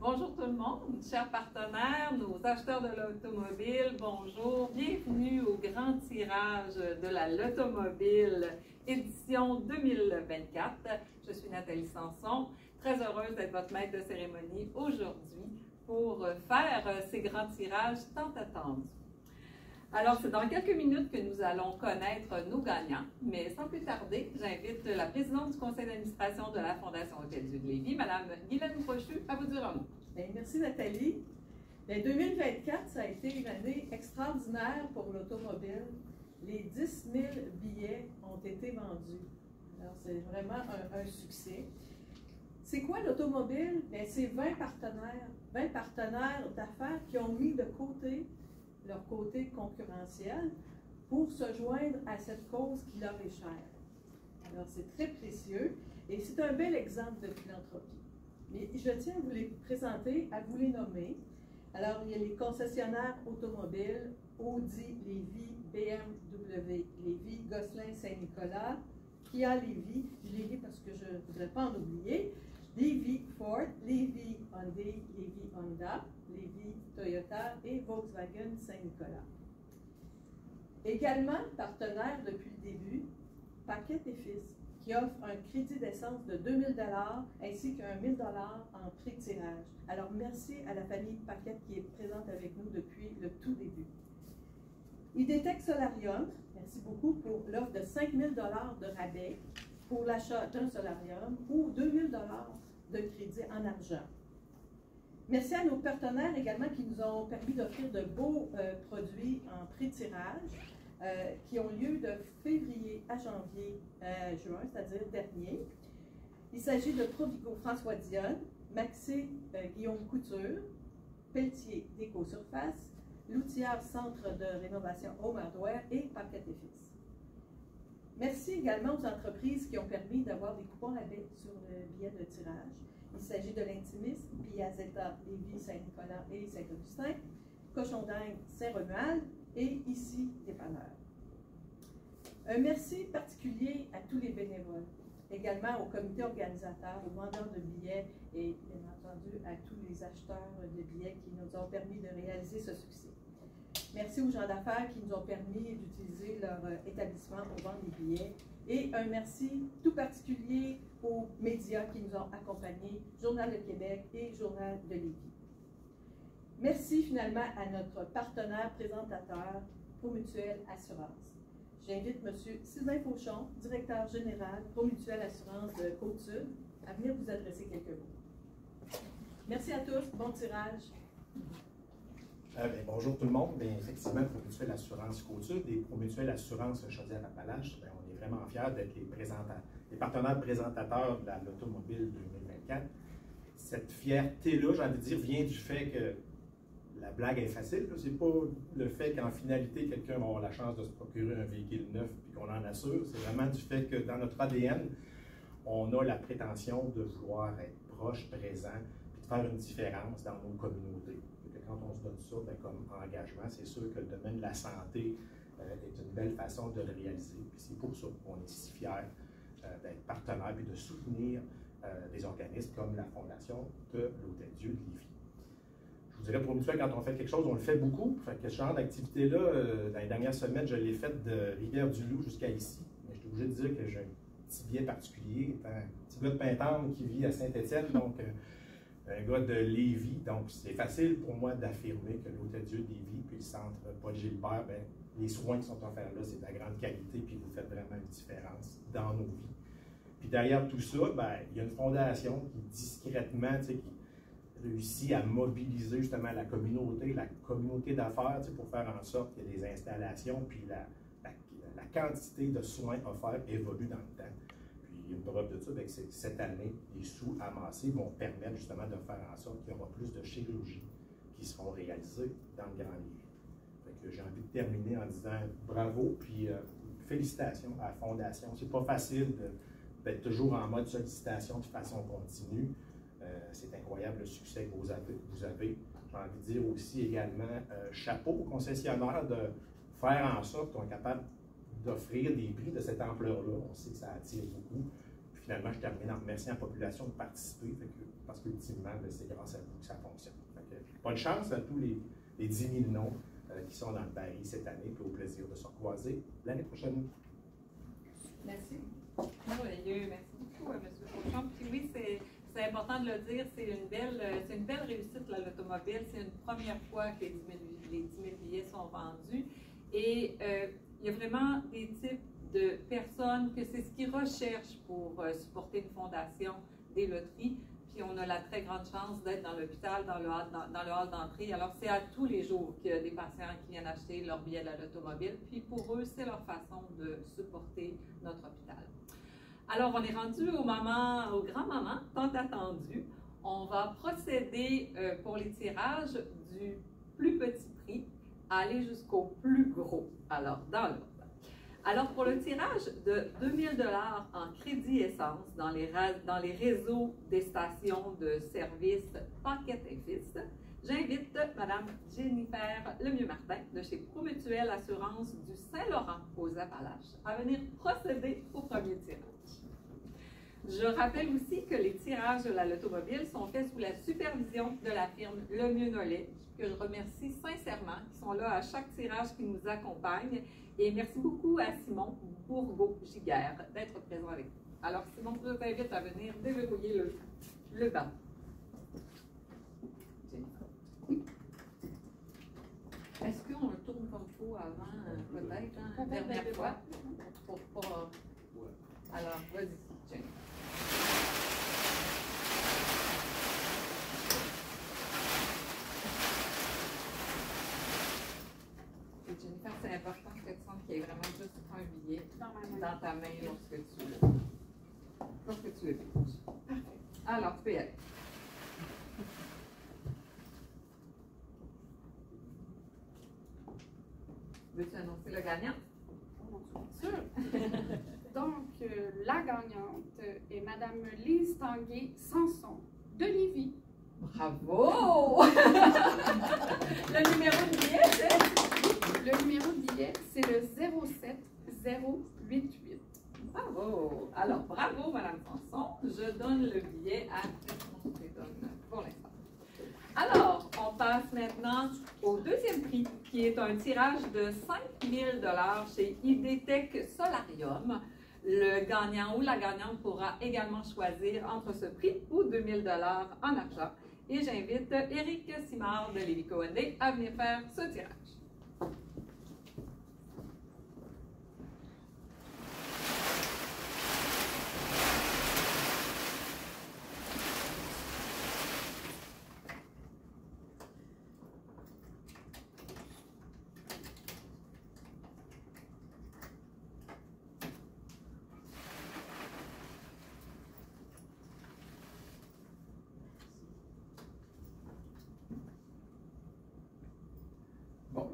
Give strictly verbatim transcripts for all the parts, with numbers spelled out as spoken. Bonjour tout le monde, chers partenaires, nos acheteurs de l'automobile, bonjour, bienvenue au grand tirage de la Loto Mobile édition deux mille vingt-quatre. Je suis Nathalie Samson, très heureuse d'être votre maître de cérémonie aujourd'hui pour faire ces grands tirages tant attendus. Alors, c'est dans quelques minutes que nous allons connaître nos gagnants, mais sans plus tarder, j'invite la présidente du conseil d'administration de la Fondation Hôtel-Dieu de Lévis, Mme Guylaine Brochu, à vous dire un mot. Bien, merci Nathalie. Bien, deux mille vingt-quatre, ça a été une année extraordinaire pour l'automobile. Les dix mille billets ont été vendus. Alors, c'est vraiment un, un succès. C'est quoi l'automobile? Bien, c'est vingt partenaires, vingt partenaires d'affaires qui ont mis de côté leur côté concurrentiel pour se joindre à cette cause qui leur est chère. Alors, c'est très précieux et c'est un bel exemple de philanthropie. Mais je tiens à vous les présenter, à vous les nommer. Alors, il y a les concessionnaires automobiles, Audi Lévis, B M W Lévis, Volkswagen Saint-Nicolas, Kia Lévis, je les dis parce que je ne voudrais pas en oublier, Lévis Ford, Lévis Honda, Lévis Honda, Lévis Toyota et Volkswagen Saint-Nicolas. Également partenaire depuis le début, Paquet et fils, qui offre un crédit d'essence de deux mille dollars ainsi qu'un mille dollars en prix de tirage. Alors merci à la famille Paquet qui est présente avec nous depuis le tout début. I D Tech Solarium, merci beaucoup pour l'offre de cinq mille dollars de rabais pour l'achat d'un solarium ou deux mille dollars de crédit en argent. Merci à nos partenaires également qui nous ont permis d'offrir de beaux euh, produits en prix de tirage euh, qui ont lieu de février à janvier, euh, juin, c'est-à-dire dernier. Il s'agit de Provigo François Dionne, Maxi euh, Guillaume Couture, Pelletier Déco Surface, Loutillard Centre de Rénovation Home Hardware et Paquet et fils. Merci également aux entreprises qui ont permis d'avoir des coupons rabais sur le billet de tirage. Il s'agit de l'Intimis, Piazetta, Lévis, Saint-Nicolas et Saint-Augustin, Cochon-Dingue, Saint-Romuald et ici, Dépanneurs. Un merci particulier à tous les bénévoles, également au comité organisateur, aux vendeurs de billets et bien entendu à tous les acheteurs de billets qui nous ont permis de réaliser ce succès. Merci aux gens d'affaires qui nous ont permis d'utiliser leur établissement pour vendre des billets. Et un merci tout particulier aux médias qui nous ont accompagnés, Journal de Québec et Journal de Lévis. Merci finalement à notre partenaire présentateur, Promutuel Assurance. J'invite M. Sylvain Fauchon, directeur général Promutuel Assurance de Côte-Sud, à venir vous adresser quelques mots. Merci à tous, bon tirage. Euh, bien, bonjour tout le monde. Bien, effectivement, Promutuel Assurance Côte-Sud et Promutuel Assurance Chaudière-Appalaches, on est vraiment fiers d'être les, les partenaires présentateurs de la Loto Mobile deux mille vingt-quatre. Cette fierté-là, j'ai envie de dire, vient du fait que la blague est facile. C'est pas le fait qu'en finalité, quelqu'un va avoir la chance de se procurer un véhicule neuf et qu'on en assure. C'est vraiment du fait que dans notre A D N, on a la prétention de vouloir être proche, présent, et de faire une différence dans nos communautés. Quand on se donne ça bien, comme engagement, c'est sûr que le domaine de la santé euh, est une belle façon de le réaliser. C'est pour ça qu'on est si fiers euh, d'être partenaire et de soutenir euh, des organismes comme la Fondation de l'Hôtel-Dieu de Lévis. Je vous dirais, pour une fois, quand on fait quelque chose, on le fait beaucoup. Fait que ce genre d'activité-là, euh, dans les dernières semaines, je l'ai faite de Rivière-du-Loup jusqu'à ici. Mais je suis obligé de dire que j'ai un petit biais particulier, étant un petit gars de Pintendre qui vit à Saint-Étienne, donc... Euh, un gars de Lévis, donc c'est facile pour moi d'affirmer que l'Hôtel-Dieu de Lévis puis le centre Paul-Gilbert, ben, les soins qui sont offerts là, c'est de la grande qualité, puis vous faites vraiment une différence dans nos vies. Puis derrière tout ça, ben, il y a une fondation qui discrètement, tu sais, qui réussit à mobiliser justement la communauté, la communauté d'affaires, tu sais, pour faire en sorte que les installations, puis la, la, la quantité de soins offerts évolue dans le temps. Une preuve de ça, bien, que cette année, les sous amassés vont permettre justement de faire en sorte qu'il y aura plus de chirurgies qui seront réalisées dans le Grand Lévis. J'ai envie de terminer en disant bravo, puis euh, félicitations à la Fondation. C'est pas facile d'être toujours en mode sollicitation de façon continue. Euh, C'est incroyable le succès que vous avez. J'ai envie de dire aussi également euh, chapeau aux concessionnaires de faire en sorte qu'on est capable d'offrir des prix de cette ampleur-là. On sait que ça attire beaucoup. Puis finalement, je termine en remerciant la population de participer. Fait que parce qu'ultimement, c'est grâce à vous que ça fonctionne. Que, bonne chance à tous les, les dix mille noms euh, qui sont dans le baril cette année, puis au plaisir de se croiser l'année prochaine. Merci. Merveilleux. Merci beaucoup, M. Fauchon. Puis oui, c'est... C'est important de le dire, c'est une belle, c'est une belle réussite l'automobile. C'est une première fois que les dix mille, les dix mille billets sont vendus. Et euh, il y a vraiment des types de personnes que c'est ce qu'ils recherchent pour euh, supporter une fondation, des loteries. Puis on a la très grande chance d'être dans l'hôpital, dans le hall, dans, dans le hall d'entrée. Alors c'est à tous les jours qu'il y a des patients qui viennent acheter leur billet de l'automobile. Puis pour eux, c'est leur façon de supporter notre hôpital. Alors, on est rendu au moment, au grand moment, tant attendu. On va procéder euh, pour les tirages du plus petit prix à aller jusqu'au plus gros. Alors, dans l'ordre. Alors, pour le tirage de deux mille dollars en crédit essence dans les, dans les réseaux des stations de service Paquet et fils, j'invite Mme Jennifer Lemieux-Martin de chez Promutuel Assurance du Saint-Laurent aux Appalaches à venir procéder au premier tirage. Je rappelle aussi que les tirages de la Loto Mobile sont faits sous la supervision de la firme Lemieux Nolet, que je remercie sincèrement, qui sont là à chaque tirage qui nous accompagne. Et merci beaucoup à Simon Bourgault-Giguère d'être présent avec nous. Alors Simon, je vous invite à venir déverrouiller le, le banc. Est-ce qu'on le tourne comme il faut avant, peut-être, hein, la dernière bien fois? Bien. Pour, pour, euh... ouais. Alors, vas-y, Jenny. Et Jennifer, c'est important que tu sentes qu'il y ait vraiment juste un billet dans ta main lorsque tu le... Lorsque tu le touches. Parfait. Alors, tu peux y aller. Veux-tu annoncer la gagnante? Sûr. Donc, euh, la gagnante est Mme Lyse Tanguay Samson de Lévis. Bravo! Le numéro de billet, c'est? Le numéro de billet, c'est le zéro sept zéro huit huit. Bravo! Alors, bravo, Mme Samson. Je donne le billet à... On te donne pour l'instant. Alors, on passe maintenant au deuxième prix, qui est un tirage de cinq mille dollars chez IDTech Solarium. Le gagnant ou la gagnante pourra également choisir entre ce prix ou deux mille dollars en argent. Et j'invite Eric Simard de Lévis Honda à venir faire ce tirage.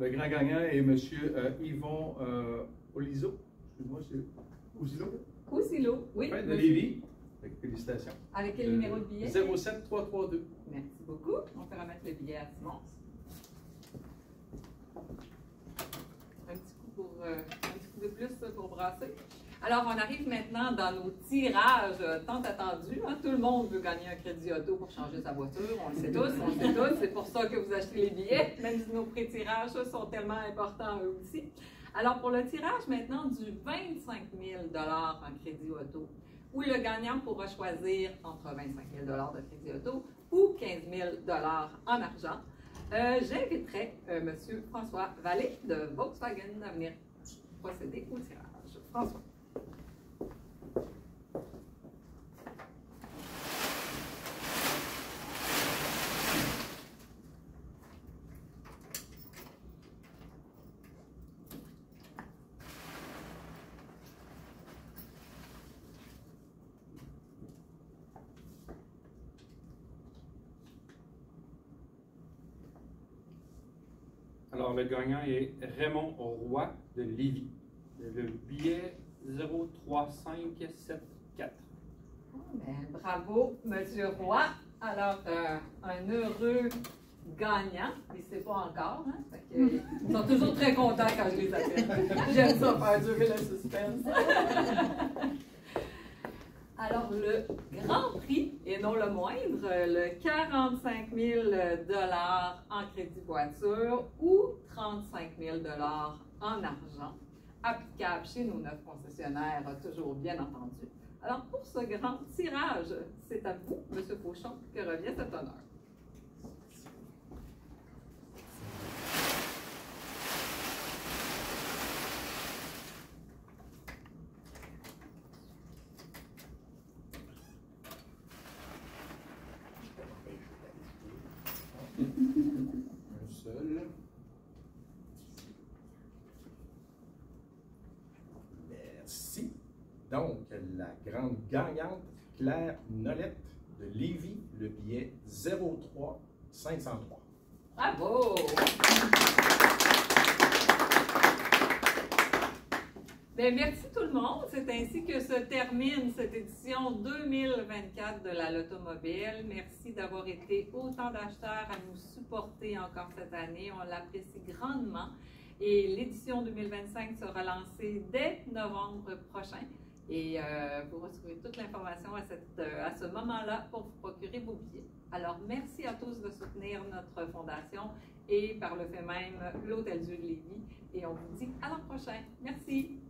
Le grand gagnant est M. Euh, Yvon euh, Ouzilleau. Excuse-moi, c'est Ouzilleau? Ouzilleau, oui. Enfin, de Lévis. Félicitations. Avec quel euh, numéro de billet? zéro sept trois trois deux. Merci beaucoup. On peut remettre le billet à Simon. Un petit coup, pour, euh, un petit coup de plus pour brasser. Alors, on arrive maintenant dans nos tirages euh, tant attendus. Hein? Tout le monde veut gagner un crédit auto pour changer sa voiture. On le sait tous, on le sait tous. C'est pour ça que vous achetez les billets, même si nos pré-tirages sont tellement importants eux aussi. Alors, pour le tirage maintenant du vingt-cinq mille dollars en crédit auto, où le gagnant pourra choisir entre vingt-cinq mille dollars de crédit auto ou quinze mille dollars en argent, euh, j'inviterai euh, M. François Vallée de Volkswagen à venir procéder au tirage. François. Alors, le gagnant est Raymond Roy de Lévis. Le billet zéro trois cinq sept quatre. Oh, ben, bravo, M. Roy. Alors, euh, un heureux gagnant. Il ne sait pas encore. Hein? Fait que, ils sont toujours très contents quand je les appelle. J'aime ça, faire durer le suspense. Alors, le grand prix, et non le moindre, le quarante-cinq mille dollars en crédit voiture ou trente-cinq mille dollars en argent, applicable chez nos neuf concessionnaires, toujours bien entendu. Alors, pour ce grand tirage, c'est à vous, M. Fauchon, que revient cet honneur. Donc, la grande gagnante, Claire Nolet de Lévis, le billet zéro trois cinq cent trois. Bravo! Bien, merci tout le monde. C'est ainsi que se termine cette édition deux mille vingt-quatre de la Loto Mobile. Merci d'avoir été autant d'acheteurs à nous supporter encore cette année. On l'apprécie grandement. Et l'édition deux mille vingt-cinq sera lancée dès novembre prochain. Et euh, vous retrouvez toute l'information à, cette, euh, à ce moment-là pour vous procurer vos billets. Alors, merci à tous de soutenir notre fondation et par le fait même l'Hôtel-Dieu de Lévis. Et on vous dit à l'an prochain. Merci!